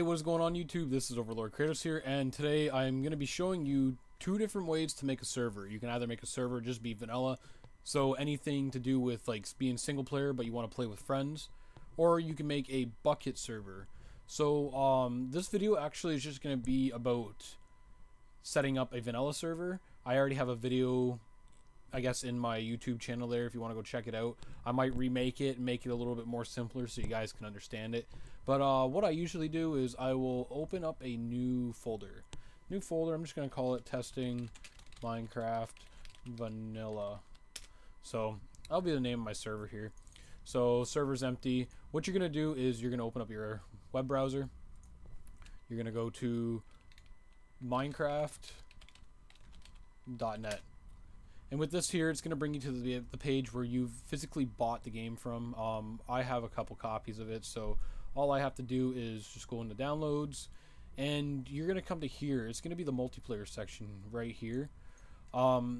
Hey, what's going on YouTube? This is Overlord Kratos here, and today I'm going to be showing you two different ways to make a server. You can either make a server just be vanilla, so anything to do with like being single player but you want to play with friends, or you can make a bucket server. So this video actually is just going to be about setting up a vanilla server. I already have a video, I guess, in my YouTube channel there if you want to go check it out. I might remake it and make it a little bit more simpler so you guys can understand it. But what I usually do is I will open up a new folder. I'm just going to call it Testing Minecraft Vanilla. So that'll be the name of my server here. So server's empty. What you're going to do is you're going to open up your web browser. You're going to go to minecraft.net. And with this here, it's going to bring you to the page where you've physically bought the game from. I have a couple copies of it, so all I have to do is just go into downloads, and you're going to come to here. It's going to be the multiplayer section right here. You're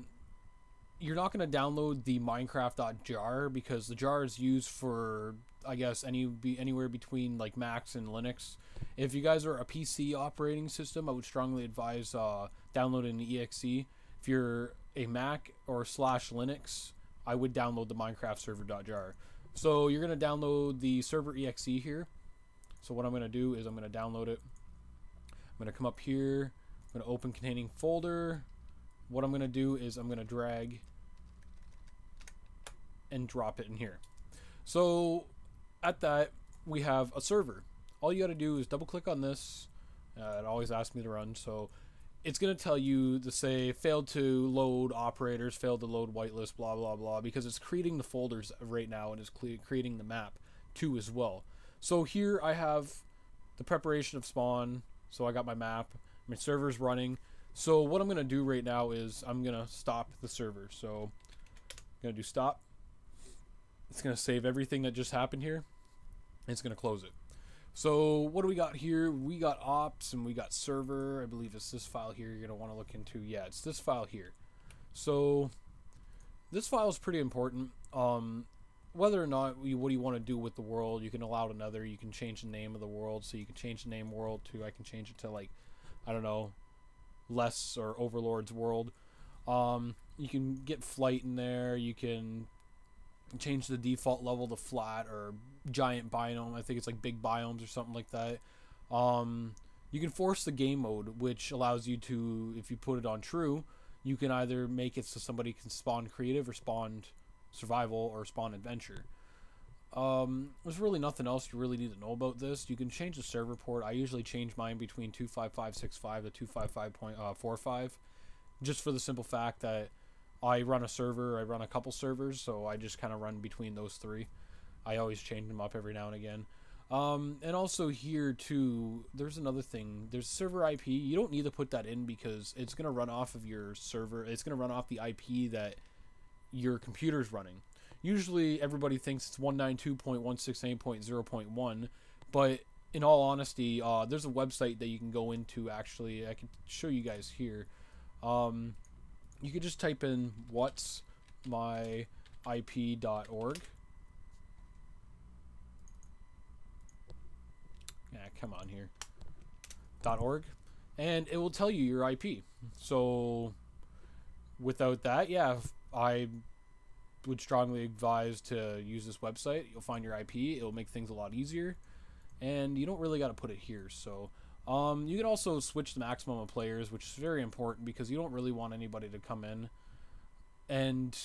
not going to download the minecraft.jar because the jar is used for, I guess, anywhere between like Macs and Linux. If you guys are a PC operating system, I would strongly advise downloading an exe. If you're a Mac or slash Linux, I would download the Minecraft server.jar. So you're going to download the server exe here. So what I'm going to do is I'm going to download it. I'm going to come up here. I'm going to open containing folder. What I'm going to do is I'm going to drag and drop it in here. So at that, we have a server. All you got to do is double click on this. It always asks me to run. So it's going to tell you to say failed to load operators, failed to load whitelist, blah, blah, blah, because it's creating the folders right now and it's creating the map too as well. So here I have the preparation of spawn. So I got my map, my server's running. So what I'm going to do right now is I'm going to stop the server. So I'm going to do stop. It's going to save everything that just happened here. And it's going to close it. So what do we got here? We got ops and we got server. I believe it's this file here you're going to want to look into. Yeah, it's this file here. So this file is pretty important. Whether or not what you want to do with the world, you can allow it another. You can change the name of the world. So you can change the name world to, I can change it to like, I don't know, less or overlord's world. You can get flight in there. You can change the default level to flat or giant biome. I think it's like big biomes or something like that. You can force the game mode, which allows you to, if you put it on true, you can either make it so somebody can spawn creative or spawn survival or spawn adventure. There's really nothing else you really need to know about this. You can change the server port. I usually change mine between 25565 to 255.45 just for the simple fact that I run a server, I run a couple servers, so I just kind of run between those three. I always change them up every now and again. And also here too, there's another thing. There's server IP. You don't need to put that in because it's going to run off of your server. It's going to run off the IP that your computer's running. Usually everybody thinks it's 192.168.0.1, but in all honesty, there's a website that you can go into. Actually, I can show you guys here. You could just type in what's my IP.org. Yeah, come on here. .org, and it will tell you your IP. So without that, yeah, I would strongly advise to use this website. You'll find your IP. It'll make things a lot easier, and you don't really got to put it here. So you can also switch the maximum of players, which is very important because you don't really want anybody to come in. And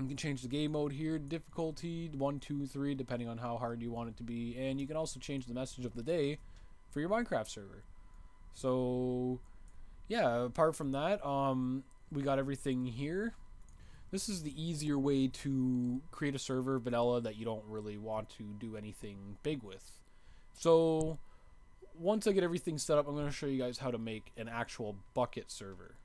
you can change the game mode here, difficulty 1, 2, 3, depending on how hard you want it to be. And you can also change the message of the day for your Minecraft server. So yeah, apart from that, we got everything here. This is the easier way to create a server vanilla that you don't really want to do anything big with. So once I get everything set up, I'm going to show you guys how to make an actual bucket server.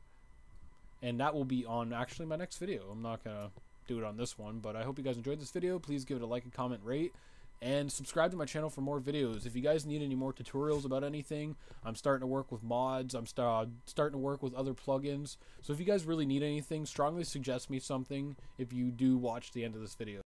And that will be on actually my next video. I'm not going to do it on this one, but I hope you guys enjoyed this video. Please give it a like, a comment, rate, and subscribe to my channel for more videos. If you guys need any more tutorials about anything, I'm starting to work with mods. I'm starting to work with other plugins. So if you guys really need anything, strongly suggest me something if you do watch the end of this video.